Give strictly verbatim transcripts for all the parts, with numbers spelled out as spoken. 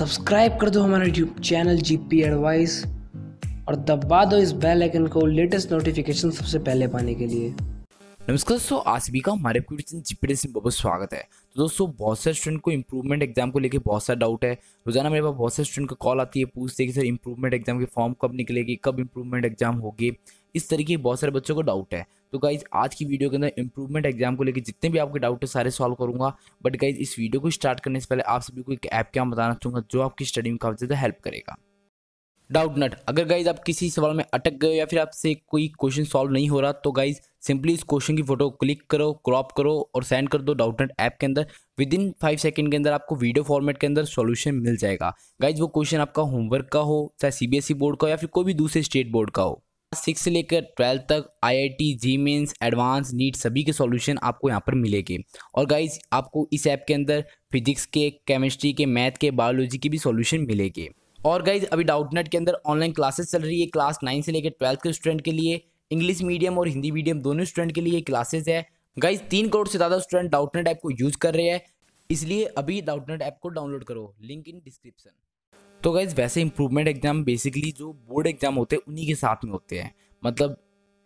Subscribe कर दो हमारा यूट्यूब चैनल जीपी एडवाइस और दबा दो इस बेल आइकन को लेटेस्ट नोटिफिकेशन सबसे पहले पाने के लिए। नमस्कार दोस्तों, आज भी का हमारे क्वेश्चन जीपी में बहुत स्वागत है। तो दोस्तों बहुत सारे स्टूडेंट को इंप्रूवमेंट एग्जाम को लेके बहुत सारा डाउट है। रोजाना मेरे पास बहुत सारे स्टूडेंट का कॉल आती है, पूछते हैं कि सर इंप्रूवमेंट एग्जाम की फॉर्म कब निकलेगी, कब इंप्रूवमेंट एग्जाम होगी। इस तरीके बहुत सारे बच्चों को डाउट है। तो गाइज आज की वीडियो के अंदर इंप्रूवमेंट एग्जाम को लेकर जितने भी आपके डाउट है सारे सॉल्व करूंगा। बट गाइज इस वीडियो को स्टार्ट करने से पहले आप सभी को एक ऐप क्या बताना चाहूँगा जो आपकी स्टडी में काफ़ी ज़्यादा हेल्प करेगा। डाउटनट। अगर गाइज आप किसी सवाल में अटक गए या फिर आपसे कोई क्वेश्चन सॉल्व नहीं हो रहा तो गाइज सिंपली इस क्वेश्चन की फोटो क्लिक करो, क्रॉप करो और सेंड कर दो डाउटनट ऐप के अंदर। विद इन फाइव सेकंड के अंदर आपको वीडियो फॉर्मेट के अंदर सॉल्यूशन मिल जाएगा। गाइज वो क्वेश्चन आपका होमवर्क का हो, चाहे सीबीएसई बोर्ड का हो या फिर कोई भी दूसरे स्टेट बोर्ड का हो। सिक्स से लेकर ट्वेल्थ तक IIT JEE mains, advance, NEET सभी के सॉल्यूशन आपको यहाँ पर मिलेंगे। और गाइज आपको इस ऐप के अंदर फिजिक्स के, केमिस्ट्री के, मैथ के, बायोलॉजी के भी सॉल्यूशन मिलेंगे। और गाइज अभी डाउटनेट के अंदर ऑनलाइन क्लासेस चल रही है। क्लास नाइन से लेकर ट्वेल्थ के स्टूडेंट के लिए इंग्लिश मीडियम और हिंदी मीडियम दोनों स्टूडेंट के लिए क्लासेस है। गाइज तीन करोड़ से ज़्यादा स्टूडेंट डाउटनेट ऐप को यूज़ कर रहे हैं, इसलिए अभी डाउटनेट ऐप को डाउनलोड करो, लिंक इन डिस्क्रिप्शन। तो गाइज वैसे इंप्रूवमेंट एग्जाम बेसिकली जो बोर्ड एग्जाम होते हैं उन्हीं के साथ में होते हैं। मतलब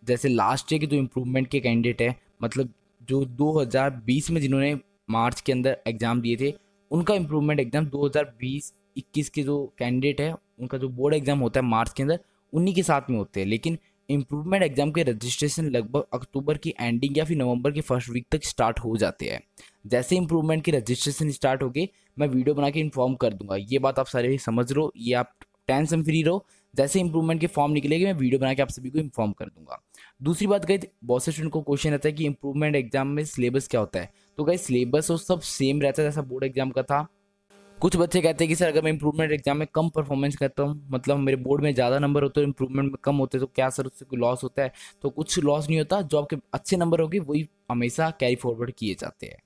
जैसे लास्ट ईयर के जो इम्प्रूवमेंट के कैंडिडेट हैं, मतलब जो दो हज़ार बीस में जिन्होंने मार्च के अंदर एग्ज़ाम दिए थे, उनका इम्प्रूवमेंट एग्ज़ाम दो हज़ार बीस इक्कीस के जो कैंडिडेट हैं उनका जो बोर्ड एग्ज़ाम होता है मार्च के अंदर उन्हीं के साथ में होते हैं। लेकिन इम्प्रूवमेंट एग्ज़ाम के रजिस्ट्रेशन लगभग अक्टूबर की एंडिंग या फिर नवंबर के फर्स्ट वीक तक स्टार्ट हो जाते हैं। जैसे इम्प्रूवमेंट के रजिस्ट्रेशन स्टार्ट हो गए मैं वीडियो बना के इन्फॉर्म कर दूंगा, ये बात आप सारे समझ लो, ये आप टेंशन फ्री रहो। जैसे इम्प्रूवमेंट के फॉर्म निकलेगी मैं वीडियो बना के आप सभी को इन्फॉर्म कर दूंगा। दूसरी बात गाइस, बहुत से स्टूडेंट को क्वेश्चन रहता है कि इम्प्रूवमेंट एग्जाम में सिलेबस क्या होता है। तो गाइस सिलेबस वो सब सेम रहता है जैसा बोर्ड एग्जाम का था। कुछ बच्चे कहते हैं कि सर अगर मैं इंप्रूवमेंट एग्जाम में कम परफॉर्मेंस करता हूँ, मतलब मेरे बोर्ड में ज़्यादा नंबर होते हैं इंप्रूवमेंट में कम होते हैं, तो क्या सर उससे कोई लॉस होता है? तो कुछ लॉस नहीं होता, जो आपके अच्छे नंबर होंगे वही हमेशा कैरी फॉरवर्ड किए जाते हैं।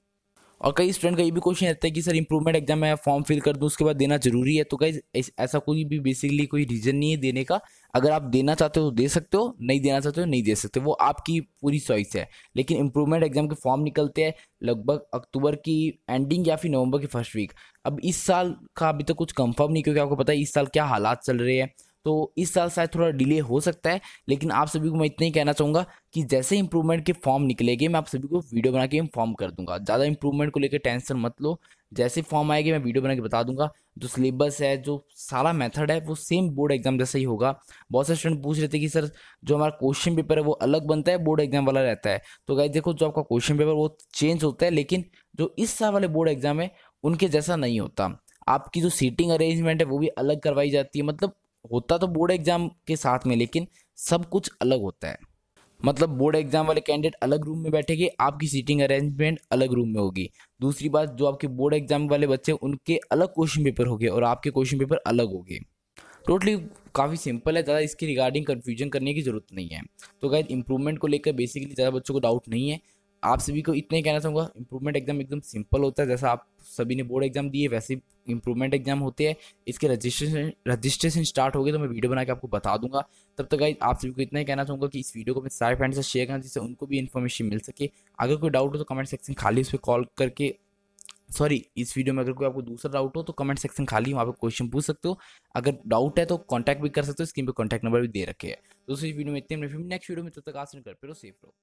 और कई स्टूडेंट का ये भी क्वेश्चन रहता है कि सर इंप्रूवमेंट एग्जाम में फॉर्म फिल कर दूँ उसके बाद देना जरूरी है? तो गाइज ऐसा कोई भी बेसिकली कोई रीज़न नहीं है देने का। अगर आप देना चाहते हो तो दे सकते हो, नहीं देना चाहते हो नहीं दे सकते, वो आपकी पूरी चॉइस है। लेकिन इंप्रूवमेंट एग्जाम के फॉर्म निकलते हैं लगभग अक्टूबर की एंडिंग या फिर नवंबर के फर्स्ट वीक। अब इस साल का अभी तो कुछ कंफर्म नहीं, क्योंकि आपको पता है इस साल क्या हालात चल रहे हैं, तो इस साल शायद थोड़ा डिले हो सकता है। लेकिन आप सभी को मैं इतना ही कहना चाहूँगा कि जैसे इंप्रूवमेंट के फॉर्म निकलेंगे मैं आप सभी को वीडियो बना के इन्फॉर्म कर दूंगा। ज़्यादा इंप्रूवमेंट को लेकर टेंशन मत लो, जैसे फॉर्म आएगी मैं वीडियो बना के बता दूंगा। जो सिलेबस है, जो सारा मेथड है वो सेम बोर्ड एग्जाम जैसा ही होगा। बहुत सारे स्टूडेंट पूछ रहे थे कि सर जो हमारा क्वेश्चन पेपर है वो अलग बनता है, बोर्ड एग्जाम वाला रहता है। तो गाइस देखो, जो आपका क्वेश्चन पेपर वो चेंज होता है, लेकिन जो इस साल वाले बोर्ड एग्जाम है उनके जैसा नहीं होता। आपकी जो सीटिंग अरेंजमेंट है वो भी अलग करवाई जाती है। मतलब होता तो बोर्ड एग्जाम के साथ में, लेकिन सब कुछ अलग होता है। मतलब बोर्ड एग्जाम वाले कैंडिडेट अलग रूम में बैठेंगे, आपकी सीटिंग अरेंजमेंट अलग रूम में होगी। दूसरी बात, जो आपके बोर्ड एग्जाम वाले बच्चे उनके अलग क्वेश्चन पेपर होंगे और आपके क्वेश्चन पेपर अलग होंगे। टोटली काफ़ी सिंपल है, ज़्यादा इसके रिगार्डिंग कन्फ्यूजन करने की जरूरत नहीं है। तो गाइस इंप्रूवमेंट को लेकर बेसिकली ज़्यादा बच्चों को डाउट नहीं है। आप सभी को इतना ही कहना चाहूँगा, इंप्रूवमेंट एग्जाम एकदम सिंपल होता है। जैसा आप सभी ने बोर्ड एग्जाम दिए वैसे इंप्रूवमेंट एग्जाम होते हैं। इसके रजिस्ट्रेशन रजिस्ट्रेशन स्टार्ट हो गए तो मैं वीडियो बना के आपको बता दूंगा। तब तक गाइस आप सभी को इतना ही कहना चाहूँगा कि इस वीडियो को अपने सारे फ्रेंड्स से शेयर करना जिससे उनको भी इन्फॉर्मेशन मिल सके। अगर कोई डाउट हो तो कमेंट सेक्शन खाली उस पर कॉल करके, सॉरी इस वीडियो में अगर कोई आपको दूसरा डाउट हो तो कमेंट सेक्शन खाली, वहाँ पर क्वेश्चन पूछ सकते हो। अगर डाउट है तो कॉन्टैक्ट भी कर सकते हो, स्क्रीन पर कॉन्टैक्ट नंबर भी दे रखे है। दोस्तों इस वीडियो में इतने, नेक्स्ट वीडियो में तब तक आसन कर फिर सेफ रहो।